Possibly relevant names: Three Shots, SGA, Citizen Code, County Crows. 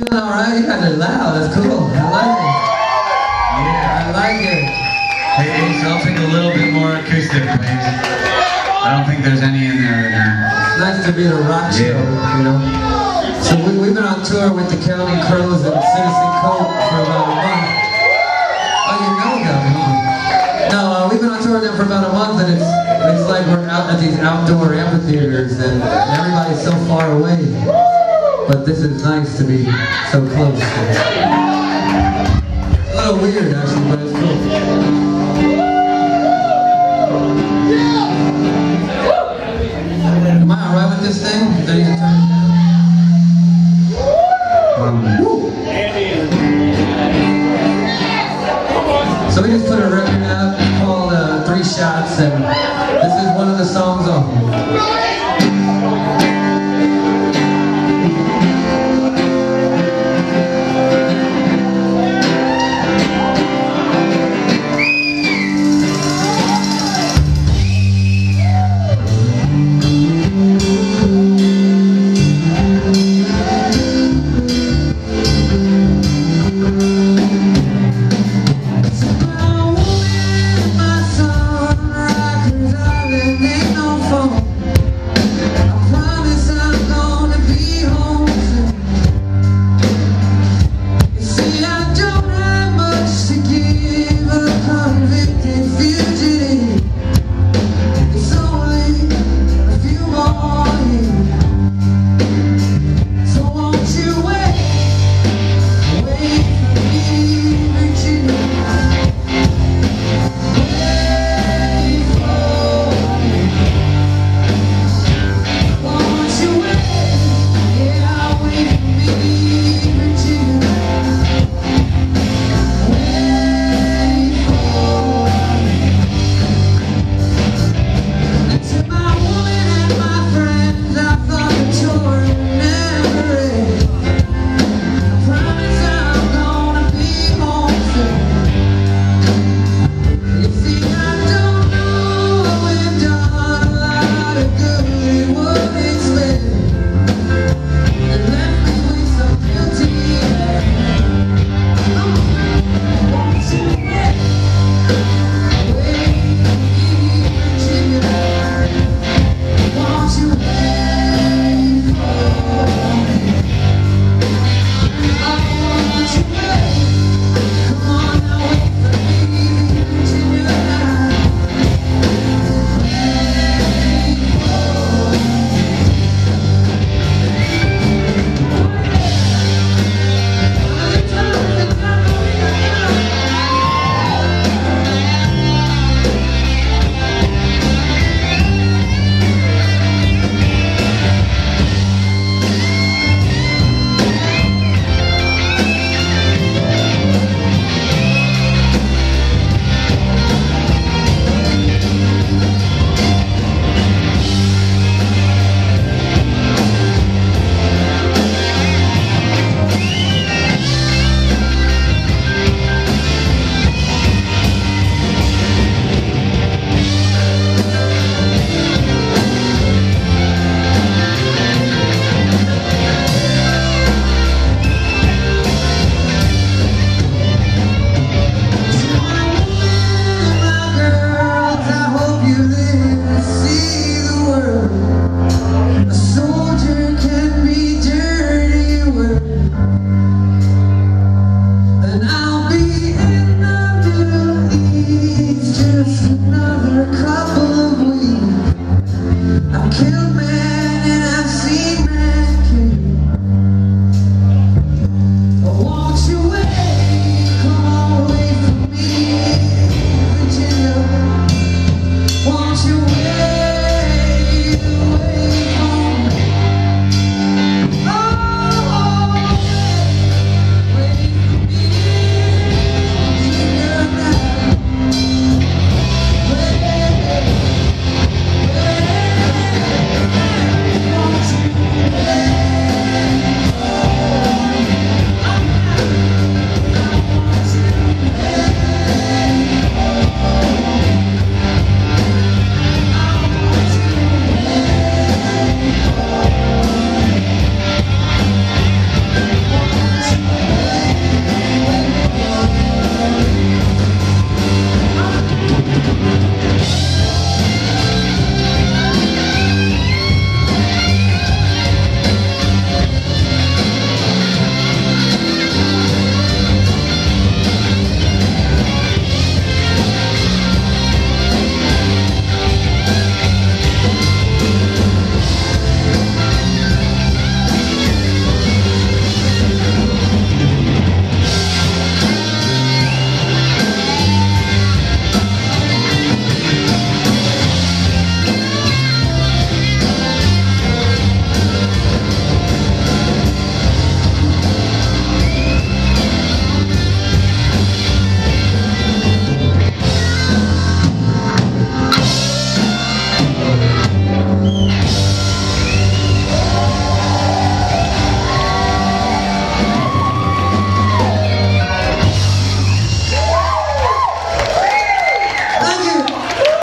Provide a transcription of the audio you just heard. doing all right. You guys are loud. That's cool. I like it. Yeah, I like it. Hey, so I'll take a little bit more acoustic, please. I don't think there's any in there right now. It's nice to be in a rock show, you know. So we've been on tour with the County Crows and Citizen Code for about a month. Oh, you know them, huh? No, we've been on tour with them for about a month, and it's like we're out at these outdoor amphitheaters, and everybody's so far away. But this is nice to be so close. It's a little weird actually, but it's cool. Am I alright with this thing? Is that you can turn it down? So we just put a record out called Three Shots, and